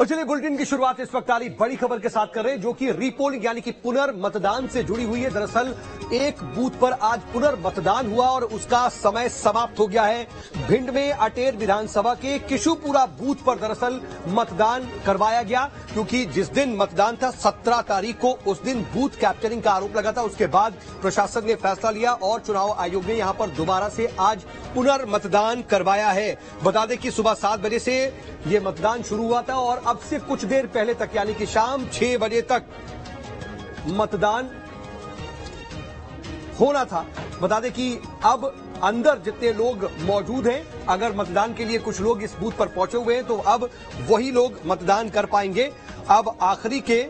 और चलिए बुलेटिन की शुरुआत इस वक्त आली बड़ी खबर के साथ कर रहे हैं जो कि रीपोलिंग यानी कि पुनर्मतदान से जुड़ी हुई है। दरअसल एक बूथ पर आज पुनर्मतदान हुआ और उसका समय समाप्त हो गया है। भिंड में अटेर विधानसभा के किशुपुरा बूथ पर दरअसल मतदान करवाया गया, क्योंकि जिस दिन मतदान था 17 तारीख को, उस दिन बूथ कैप्चरिंग का आरोप लगा था। उसके बाद प्रशासन ने फैसला लिया और चुनाव आयोग ने यहां पर दोबारा से आज पुनर्मतदान करवाया है। बता दें कि सुबह 7 बजे से ये मतदान शुरू हुआ था और अब से कुछ देर पहले तक यानी कि शाम 6 बजे तक मतदान होना था। बता दें कि अब अंदर जितने लोग मौजूद हैं, अगर मतदान के लिए कुछ लोग इस बूथ पर पहुंचे हुए हैं तो अब वही लोग मतदान कर पाएंगे। अब आखिरी के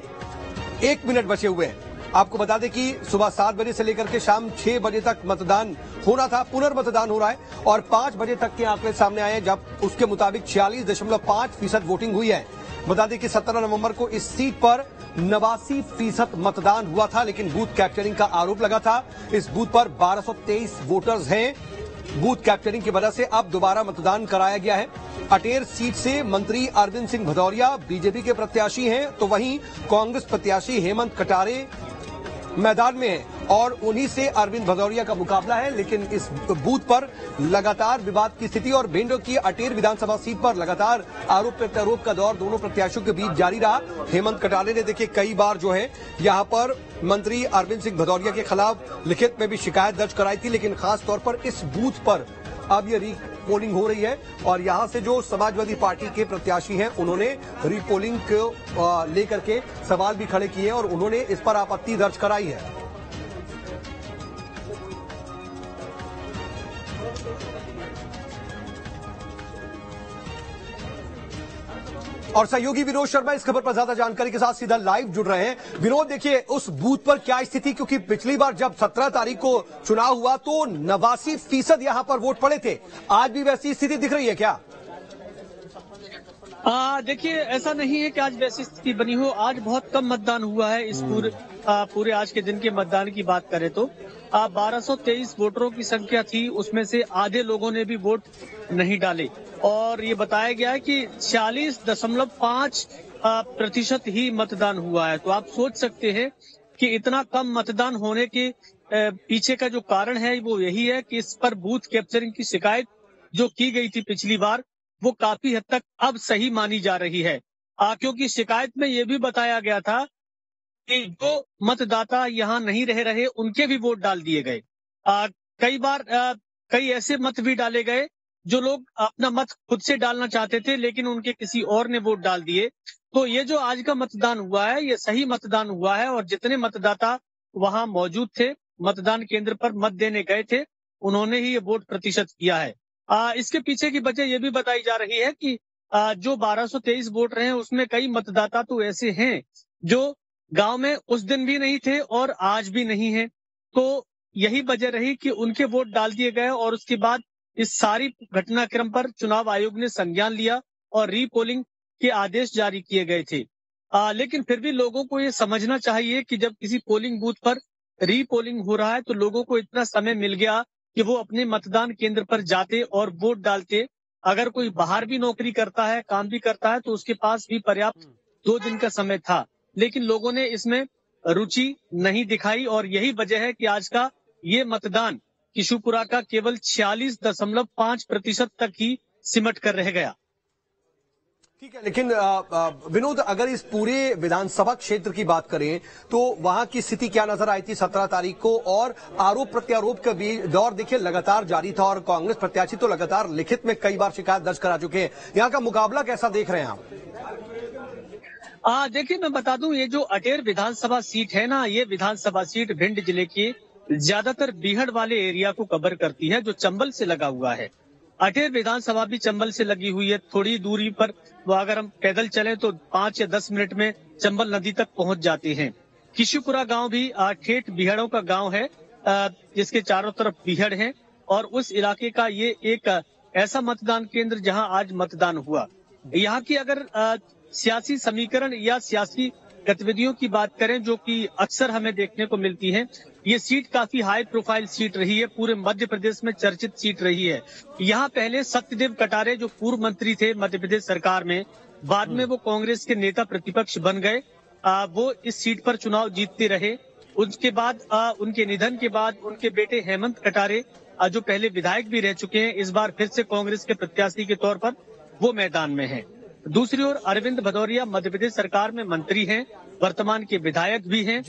1 मिनट बचे हुए हैं। आपको बता दें कि सुबह 7 बजे से लेकर के शाम 6 बजे तक मतदान होना था। पुनर्मतदान हो रहा है और 5 बजे तक के आंकड़े सामने आए हैं, जब उसके मुताबिक 46.5% वोटिंग हुई है। बता दें कि 17 नवंबर को इस सीट पर 89% मतदान हुआ था, लेकिन बूथ कैप्चरिंग का आरोप लगा था। इस बूथ पर 1223 वोटर्स हैं। बूथ कैप्चरिंग की वजह से अब दोबारा मतदान कराया गया है। अटेर सीट से मंत्री अरविंद सिंह भदौरिया बीजेपी के प्रत्याशी हैं, तो वहीं कांग्रेस प्रत्याशी हेमंत कटारे मैदान में हैं और उन्हीं से अरविंद भदौरिया का मुकाबला है। लेकिन इस बूथ पर लगातार विवाद की स्थिति और भिंड की अटेर विधानसभा सीट पर लगातार आरोप प्रत्यारोप का दौर दोनों प्रत्याशियों के बीच जारी रहा। हेमंत कटारे ने देखिए कई बार जो है यहां पर मंत्री अरविंद सिंह भदौरिया के खिलाफ लिखित में भी शिकायत दर्ज कराई थी, लेकिन खास तौर पर इस बूथ पर अब ये रीपोलिंग हो रही है और यहाँ से जो समाजवादी पार्टी के प्रत्याशी हैं उन्होंने रीपोलिंग को लेकर के सवाल भी खड़े किए और उन्होंने इस पर आपत्ति दर्ज कराई है। और सहयोगी विनोद शर्मा इस खबर पर ज्यादा जानकारी के साथ सीधा लाइव जुड़ रहे हैं। विनोद, देखिए उस बूथ पर क्या स्थिति, क्योंकि पिछली बार जब 17 तारीख को चुनाव हुआ तो 89% यहाँ पर वोट पड़े थे, आज भी वैसी स्थिति दिख रही है क्या? देखिए ऐसा नहीं है कि आज वैसी स्थिति बनी हो। आज बहुत कम मतदान हुआ है। इस पूरे आज के दिन के मतदान की बात करें तो 1223 वोटरों की संख्या थी, उसमें से आधे लोगों ने भी वोट नहीं डाले और ये बताया गया है कि 46.5% ही मतदान हुआ है। तो आप सोच सकते हैं कि इतना कम मतदान होने के पीछे का जो कारण है वो यही है कि इस पर बूथ कैप्चरिंग की शिकायत जो की गई थी पिछली बार वो काफी हद तक अब सही मानी जा रही है, क्योंकि शिकायत में ये भी बताया गया था कि जो मतदाता यहाँ नहीं रहे उनके भी वोट डाल दिए गए। कई बार कई ऐसे मत भी डाले गए जो लोग अपना मत खुद से डालना चाहते थे लेकिन उनके किसी और ने वोट डाल दिए। तो ये जो आज का मतदान हुआ है ये सही मतदान हुआ है और जितने मतदाता वहां मौजूद थे, मतदान केंद्र पर मत देने गए थे, उन्होंने ही ये वोट प्रतिशत किया है। इसके पीछे की वजह ये भी बताई जा रही है कि जो 1223 वोट रहे हैं उसमें कई मतदाता तो ऐसे हैं जो गाँव में उस दिन भी नहीं थे और आज भी नहीं है। तो यही वजह रही कि उनके वोट डाल दिए गए और उसके बाद इस सारी घटनाक्रम पर चुनाव आयोग ने संज्ञान लिया और रीपोलिंग के आदेश जारी किए गए थे। लेकिन फिर भी लोगों को ये समझना चाहिए कि जब किसी पोलिंग बूथ पर रीपोलिंग हो रहा है तो लोगों को इतना समय मिल गया कि वो अपने मतदान केंद्र पर जाते और वोट डालते। अगर कोई बाहर भी नौकरी करता है, काम भी करता है, तो उसके पास भी पर्याप्त 2 दिन का समय था, लेकिन लोगों ने इसमें रुचि नहीं दिखाई और यही वजह है कि आज का ये मतदान किशुपुरा का केवल 46.5% तक ही सिमट कर रह गया। ठीक है, लेकिन विनोद अगर इस पूरे विधानसभा क्षेत्र की बात करें तो वहां की स्थिति क्या नजर आई थी 17 तारीख को, और आरोप प्रत्यारोप का भी दौर देखिए लगातार जारी था और कांग्रेस प्रत्याशी तो लगातार लिखित में कई बार शिकायत दर्ज करा चुके हैं, यहाँ का मुकाबला कैसा देख रहे हैं आप? देखिए मैं बता दूं ये जो अटेर विधानसभा सीट है ना, ये विधानसभा सीट भिंड जिले की ज्यादातर बिहड़ वाले एरिया को कवर करती है जो चंबल से लगा हुआ है। अटेर विधानसभा भी चंबल से लगी हुई है। थोड़ी दूरी पर अगर हम पैदल चलें तो 5 या 10 मिनट में चंबल नदी तक पहुंच जाते हैं। किशुपुरा गांव भी ठेठ बिहड़ों का गांव है, जिसके चारों तरफ बिहड़ हैं और उस इलाके का ये एक ऐसा मतदान केंद्र जहां आज मतदान हुआ। यहाँ की अगर सियासी समीकरण या सियासी गतिविधियों की बात करें जो कि अक्सर हमें देखने को मिलती है, ये सीट काफी हाई प्रोफाइल सीट रही है, पूरे मध्य प्रदेश में चर्चित सीट रही है। यहाँ पहले सत्यदेव कटारे जो पूर्व मंत्री थे मध्य प्रदेश सरकार में, बाद में वो कांग्रेस के नेता प्रतिपक्ष बन गए, वो इस सीट पर चुनाव जीतते रहे। उसके बाद उनके निधन के बाद उनके बेटे हेमंत कटारे जो पहले विधायक भी रह चुके हैं, इस बार फिर से कांग्रेस के प्रत्याशी के तौर पर वो मैदान में हैं। दूसरी ओर अरविंद भदौरिया मध्य प्रदेश सरकार में मंत्री हैं, वर्तमान के विधायक भी हैं,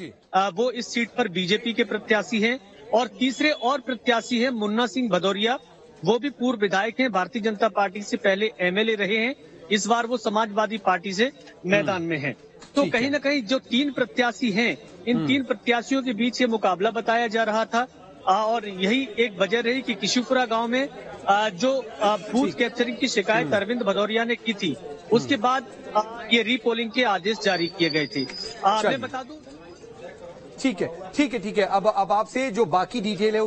वो इस सीट पर बीजेपी के प्रत्याशी हैं। और तीसरे और प्रत्याशी हैं मुन्ना सिंह भदौरिया, वो भी पूर्व विधायक हैं, भारतीय जनता पार्टी से पहले एमएलए रहे हैं, इस बार वो समाजवादी पार्टी से मैदान में हैं। तो कहीं ना कहीं जो तीन प्रत्याशी हैं, इन तीन प्रत्याशियों के बीच ये मुकाबला बताया जा रहा था और यही एक वजह रही कि किशुपुरा गांव में जो बूथ कैप्चरिंग की शिकायत अरविंद भदौरिया ने की थी, उसके बाद ये रीपोलिंग के आदेश जारी किए गए थे। मैं बता दूं, ठीक है, अब आपसे जो बाकी डिटेल है